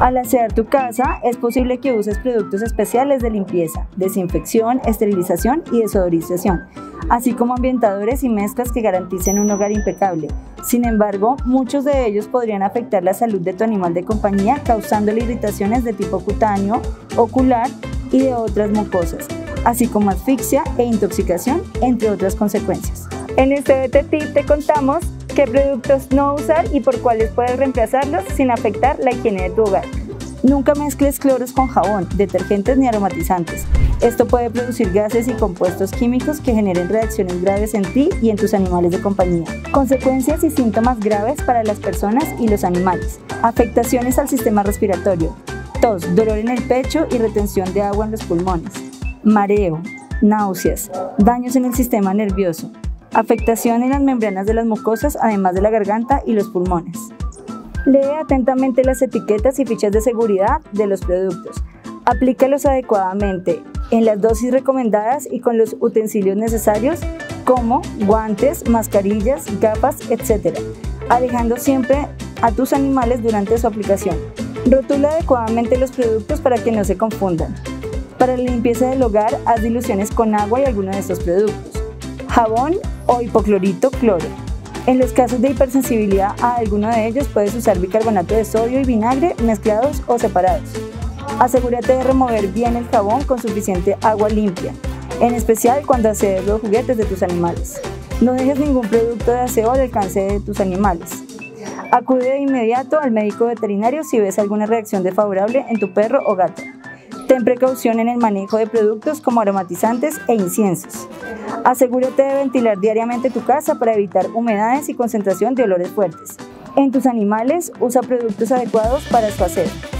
Al asear tu casa, es posible que uses productos especiales de limpieza, desinfección, esterilización y desodorización, así como ambientadores y mezclas que garanticen un hogar impecable. Sin embargo, muchos de ellos podrían afectar la salud de tu animal de compañía, causándole irritaciones de tipo cutáneo, ocular y de otras mucosas, así como asfixia e intoxicación, entre otras consecuencias. En este VetTip te contamos qué productos no usar y por cuáles puedes reemplazarlos sin afectar la higiene de tu hogar. Nunca mezcles cloros con jabón, detergentes ni aromatizantes. Esto puede producir gases y compuestos químicos que generen reacciones graves en ti y en tus animales de compañía. Consecuencias y síntomas graves para las personas y los animales. Afectaciones al sistema respiratorio. Tos, dolor en el pecho y retención de agua en los pulmones. Mareo, náuseas, daños en el sistema nervioso. Afectación en las membranas de las mucosas, además de la garganta y los pulmones. Lee atentamente las etiquetas y fichas de seguridad de los productos. Aplícalos adecuadamente, en las dosis recomendadas y con los utensilios necesarios, como guantes, mascarillas, gafas, etc., alejando siempre a tus animales durante su aplicación. Rotula adecuadamente los productos para que no se confundan. Para la limpieza del hogar, haz diluciones con agua y alguno de estos productos. Jabón o hipoclorito cloro. En los casos de hipersensibilidad a alguno de ellos, puedes usar bicarbonato de sodio y vinagre mezclados o separados. Asegúrate de remover bien el jabón con suficiente agua limpia, en especial cuando asees los juguetes de tus animales. No dejes ningún producto de aseo al alcance de tus animales. Acude de inmediato al médico veterinario si ves alguna reacción desfavorable en tu perro o gato. Ten precaución en el manejo de productos como aromatizantes e inciensos. Asegúrate de ventilar diariamente tu casa para evitar humedades y concentración de olores fuertes. En tus animales, usa productos adecuados para su aseo.